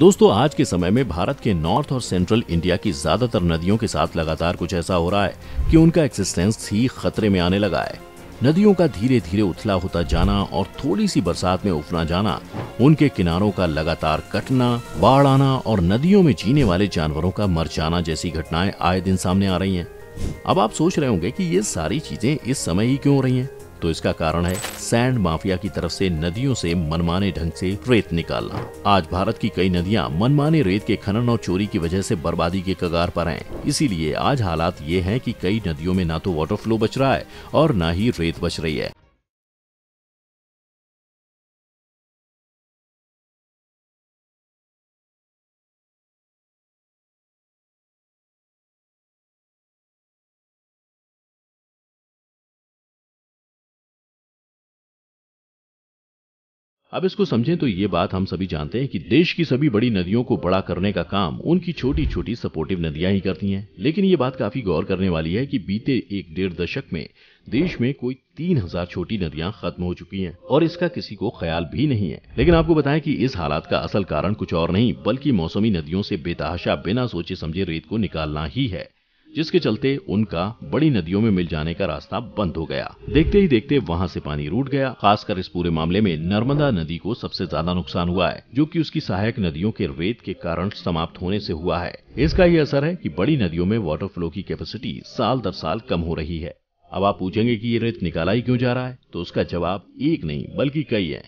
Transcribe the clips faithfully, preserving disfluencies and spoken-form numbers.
दोस्तों, आज के समय में भारत के नॉर्थ और सेंट्रल इंडिया की ज्यादातर नदियों के साथ लगातार कुछ ऐसा हो रहा है कि उनका एक्सिस्टेंस ही खतरे में आने लगा है। नदियों का धीरे धीरे उथला होता जाना और थोड़ी सी बरसात में उफना जाना, उनके किनारों का लगातार कटना, बाढ़ आना और नदियों में जीने वाले जानवरों का मर जाना जैसी घटनाएं आए दिन सामने आ रही हैं। अब आप सोच रहे होंगे कि ये सारी चीजें इस समय ही क्यों हो रही हैं? तो इसका कारण है सैंड माफिया की तरफ से नदियों से मनमाने ढंग से रेत निकालना। आज भारत की कई नदियां मनमाने रेत के खनन और चोरी की वजह से बर्बादी के कगार पर हैं। इसीलिए आज हालात ये हैं कि कई नदियों में ना तो वाटर फ्लो बच रहा है और ना ही रेत बच रही है। अब इसको समझें तो ये बात हम सभी जानते हैं कि देश की सभी बड़ी नदियों को बड़ा करने का काम उनकी छोटी छोटी सपोर्टिव नदियां ही करती हैं। लेकिन ये बात काफी गौर करने वाली है कि बीते एक डेढ़ दशक में देश में कोई तीन हजार छोटी नदियां खत्म हो चुकी हैं और इसका किसी को ख्याल भी नहीं है। लेकिन आपको बताएं कि इस हालात का असल कारण कुछ और नहीं बल्कि मौसमी नदियों से बेतहाशा बिना सोचे समझे रेत को निकालना ही है, जिसके चलते उनका बड़ी नदियों में मिल जाने का रास्ता बंद हो गया। देखते ही देखते वहां से पानी रूठ गया। खासकर इस पूरे मामले में नर्मदा नदी को सबसे ज्यादा नुकसान हुआ है, जो कि उसकी सहायक नदियों के रेत के कारण समाप्त होने से हुआ है। इसका ये असर है कि बड़ी नदियों में वाटर फ्लो की कैपेसिटी साल दर साल कम हो रही है। अब आप पूछेंगे कि ये रेत निकाला ही क्यों जा रहा है, तो उसका जवाब एक नहीं बल्कि कई है।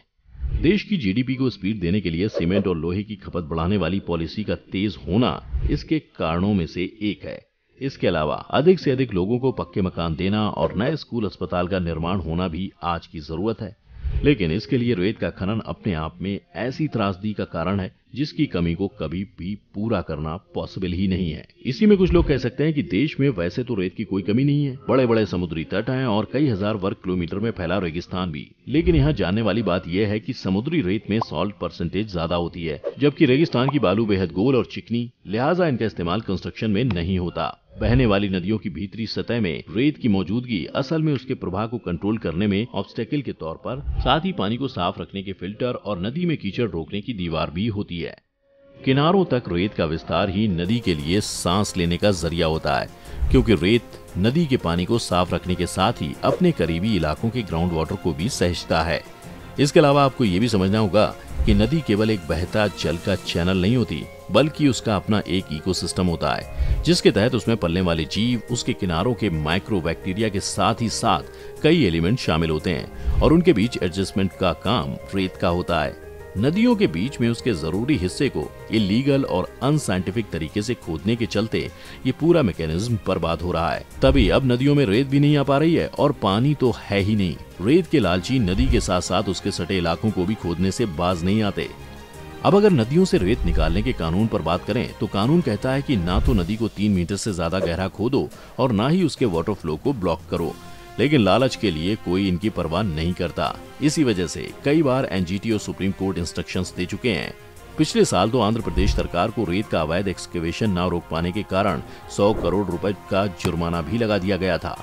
देश की जीडीपी को स्पीड देने के लिए सीमेंट और लोहे की खपत बढ़ाने वाली पॉलिसी का तेज होना इसके कारणों में से एक है। इसके अलावा अधिक से अधिक लोगों को पक्के मकान देना और नए स्कूल अस्पताल का निर्माण होना भी आज की जरूरत है। लेकिन इसके लिए रेत का खनन अपने आप में ऐसी त्रासदी का कारण है जिसकी कमी को कभी भी पूरा करना पॉसिबल ही नहीं है। इसी में कुछ लोग कह सकते हैं कि देश में वैसे तो रेत की कोई कमी नहीं है, बड़े बड़े समुद्री तट हैं और कई हजार वर्ग किलोमीटर में फैला रेगिस्तान भी। लेकिन यहाँ जानने वाली बात यह है कि समुद्री रेत में सॉल्ट परसेंटेज ज्यादा होती है, जबकि रेगिस्तान की बालू बेहद गोल और चिकनी, लिहाजा इनका इस्तेमाल कंस्ट्रक्शन में नहीं होता। बहने वाली नदियों की भीतरी सतह में रेत की मौजूदगी असल में उसके प्रवाह को कंट्रोल करने में ऑब्स्टेकल के तौर पर, साथ ही पानी को साफ रखने के फिल्टर और नदी में कीचड़ रोकने की दीवार भी होती है। किनारों तक रेत का विस्तार ही नदी के लिए सांस लेने का जरिया होता है, क्योंकि रेत नदी के पानी को साफ रखने के साथ ही अपने करीबी इलाकों के ग्राउंड वाटर को भी सहेजता है। इसके अलावा आपको ये भी समझना होगा कि नदी केवल एक बहता जल का चैनल नहीं होती, बल्कि उसका अपना एक इकोसिस्टम होता है, जिसके तहत उसमें पलने वाले जीव, उसके किनारों के माइक्रो बैक्टीरिया के साथ ही साथ कई एलिमेंट शामिल होते हैं और उनके बीच एडजस्टमेंट का काम रेत का होता है। नदियों के बीच में उसके जरूरी हिस्से को इलीगल और अनसाइंटिफिक तरीके से खोदने के चलते ये पूरा मैकेनिज्म बर्बाद हो रहा है। तभी अब नदियों में रेत भी नहीं आ पा रही है और पानी तो है ही नहीं। रेत के लालची नदी के साथ साथ उसके सटे इलाकों को भी खोदने से बाज नहीं आते। अब अगर नदियों से रेत निकालने के कानून पर बात करें तो कानून कहता है कि ना तो नदी को तीन मीटर से ज्यादा गहरा खोदो और ना ही उसके वाटर फ्लो को ब्लॉक करो, लेकिन लालच के लिए कोई इनकी परवाह नहीं करता। इसी वजह से कई बार एनजीटी और सुप्रीम कोर्ट इंस्ट्रक्शंस दे चुके हैं। पिछले साल तो आंध्र प्रदेश सरकार को रेत का अवैध एक्सकेवेशन ना रोक पाने के कारण सौ करोड़ रुपए का जुर्माना भी लगा दिया गया था।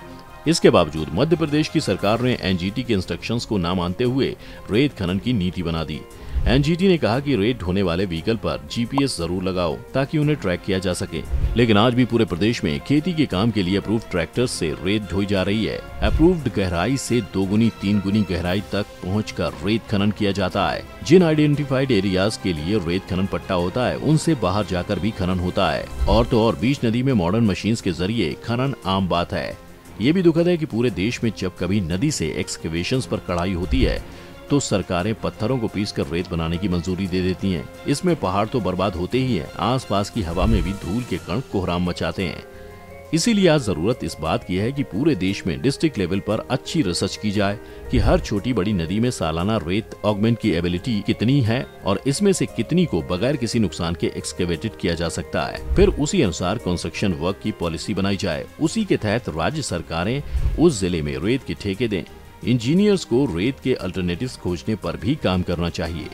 इसके बावजूद मध्य प्रदेश की सरकार ने एनजीटी के इंस्ट्रक्शंस को ना मानते हुए रेत खनन की नीति बना दी। एनजीटी ने कहा कि रेत ढोने वाले व्हीकल पर जीपीएस जरूर लगाओ ताकि उन्हें ट्रैक किया जा सके, लेकिन आज भी पूरे प्रदेश में खेती के काम के लिए अप्रूव्ड ट्रैक्टर से रेत ढोई जा रही है। अप्रूव्ड गहराई से दोगुनी तीन गुनी गहराई तक पहुंचकर रेत खनन किया जाता है। जिन आइडेंटिफाइड एरियाज के लिए रेत खनन पट्टा होता है उनसे बाहर जाकर भी खनन होता है। और तो और बीच नदी में मॉडर्न मशीन के जरिए खनन आम बात है। ये भी दुखद है कि पूरे देश में जब कभी नदी से एक्सकेवेशन पर कड़ाई होती है तो सरकारें पत्थरों को पीसकर रेत बनाने की मंजूरी दे देती हैं। इसमें पहाड़ तो बर्बाद होते ही हैं, आसपास की हवा में भी धूल के कण कोहराम मचाते हैं। इसीलिए आज जरूरत इस बात की है कि पूरे देश में डिस्ट्रिक्ट लेवल पर अच्छी रिसर्च की जाए कि हर छोटी बड़ी नदी में सालाना रेत ऑगमेंट की एबिलिटी कितनी है और इसमें से कितनी को बगैर किसी नुकसान के एक्सकेवेटेड किया जा सकता है। फिर उसी अनुसार कंस्ट्रक्शन वर्क की पॉलिसी बनाई जाए। उसी के तहत राज्य सरकारें उस जिले में रेत के ठेके दें। इंजीनियर्स को रेत के अल्टरनेटिव्स खोजने पर भी काम करना चाहिए।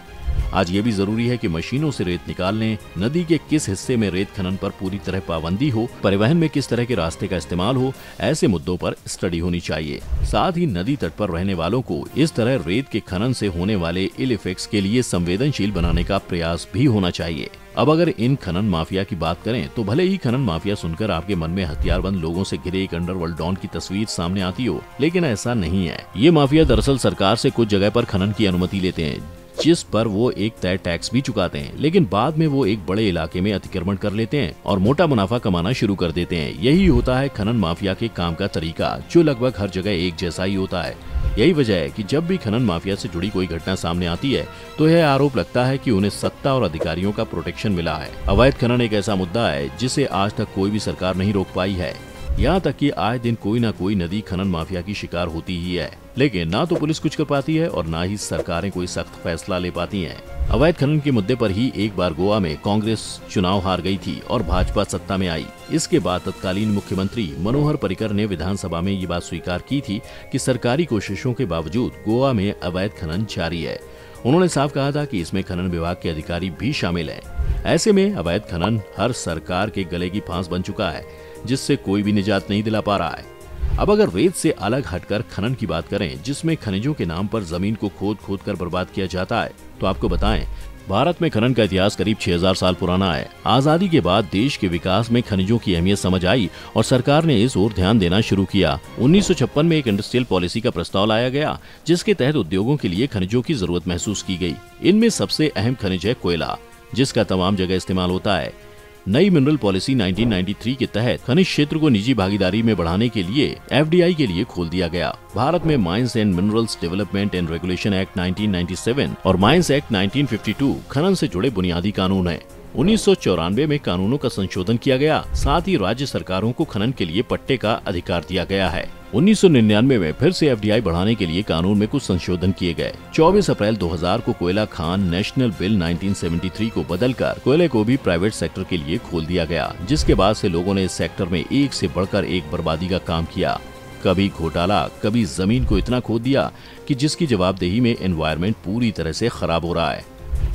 आज ये भी जरूरी है कि मशीनों से रेत निकालने, नदी के किस हिस्से में रेत खनन पर पूरी तरह पाबंदी हो, परिवहन में किस तरह के रास्ते का इस्तेमाल हो, ऐसे मुद्दों पर स्टडी होनी चाहिए। साथ ही नदी तट पर रहने वालों को इस तरह रेत के खनन से होने वाले इल इफेक्ट्स के लिए संवेदनशील बनाने का प्रयास भी होना चाहिए। अब अगर इन खनन माफिया की बात करें तो भले ही खनन माफिया सुनकर आपके मन में हथियारबंद लोगों से घिरे एक अंडरवर्ल्ड डॉन की तस्वीर सामने आती हो, लेकिन ऐसा नहीं है। ये माफिया दरअसल सरकार से कुछ जगह पर खनन की अनुमति लेते हैं, जिस पर वो एक तय टैक्स भी चुकाते हैं, लेकिन बाद में वो एक बड़े इलाके में अतिक्रमण कर लेते हैं और मोटा मुनाफा कमाना शुरू कर देते हैं। यही होता है खनन माफिया के काम का तरीका, जो लगभग हर जगह एक जैसा ही होता है। यही वजह है कि जब भी खनन माफिया से जुड़ी कोई घटना सामने आती है तो यह आरोप लगता है कि उन्हें सत्ता और अधिकारियों का प्रोटेक्शन मिला है। अवैध खनन एक ऐसा मुद्दा है जिसे आज तक कोई भी सरकार नहीं रोक पाई है। यहाँ तक कि आए दिन कोई ना कोई नदी खनन माफिया की शिकार होती ही है, लेकिन ना तो पुलिस कुछ कर पाती है और ना ही सरकारें कोई सख्त फैसला ले पाती हैं। अवैध खनन के मुद्दे पर ही एक बार गोवा में कांग्रेस चुनाव हार गई थी और भाजपा सत्ता में आई। इसके बाद तत्कालीन मुख्यमंत्री मनोहर परिकर ने विधानसभा में ये बात स्वीकार की थी कि सरकारी कोशिशों के बावजूद गोवा में अवैध खनन जारी है। उन्होंने साफ कहा था कि इसमें खनन विभाग के अधिकारी भी शामिल हैं। ऐसे में अवैध खनन हर सरकार के गले की फांस बन चुका है, जिससे कोई भी निजात नहीं दिला पा रहा है। अब अगर रेत से अलग हटकर खनन की बात करें, जिसमें खनिजों के नाम पर जमीन को खोद खोद कर बर्बाद किया जाता है, तो आपको बताएं, भारत में खनन का इतिहास करीब छह हज़ार साल पुराना है। आजादी के बाद देश के विकास में खनिजों की अहमियत समझ आई और सरकार ने इस ओर ध्यान देना शुरू किया। उन्नीस सौ छप्पन में एक इंडस्ट्रियल पॉलिसी का प्रस्ताव लाया गया, जिसके तहत उद्योगों के लिए खनिजों की जरूरत महसूस की गई। इनमें सबसे अहम खनिज है कोयला, जिसका तमाम जगह इस्तेमाल होता है। नई मिनरल पॉलिसी उन्नीस सौ तिरानवे के तहत खनिज क्षेत्र को निजी भागीदारी में बढ़ाने के लिए एफ डी आई के लिए खोल दिया गया। भारत में mines and minerals development and regulation act उन्नीस सौ सत्तानवे और माइंस एक्ट उन्नीस सौ बावन खनन से जुड़े बुनियादी कानून हैं। उन्नीस सौ चौरानवे में कानूनों का संशोधन किया गया, साथ ही राज्य सरकारों को खनन के लिए पट्टे का अधिकार दिया गया है। उन्नीस सौ निन्यानवे में फिर से एफ डी आई बढ़ाने के लिए कानून में कुछ संशोधन किए गए। चौबीस अप्रैल दो हज़ार को कोयला खान नेशनल बिल उन्नीस सौ तिहत्तर को बदलकर कोयले को भी प्राइवेट सेक्टर के लिए खोल दिया गया, जिसके बाद से लोगों ने इस सेक्टर में एक से बढ़कर एक बर्बादी का काम किया। कभी घोटाला, कभी जमीन को इतना खोद दिया कि जिसकी जवाबदेही में एनवायरमेंट पूरी तरह से खराब हो रहा है।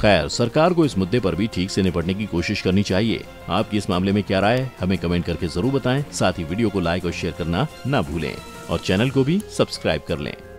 खैर, सरकार को इस मुद्दे पर भी ठीक से निपटने की कोशिश करनी चाहिए। आपकी इस मामले में क्या राय है, हमें कमेंट करके जरूर बताएं। साथ ही वीडियो को लाइक और शेयर करना ना भूलें और चैनल को भी सब्सक्राइब कर लें।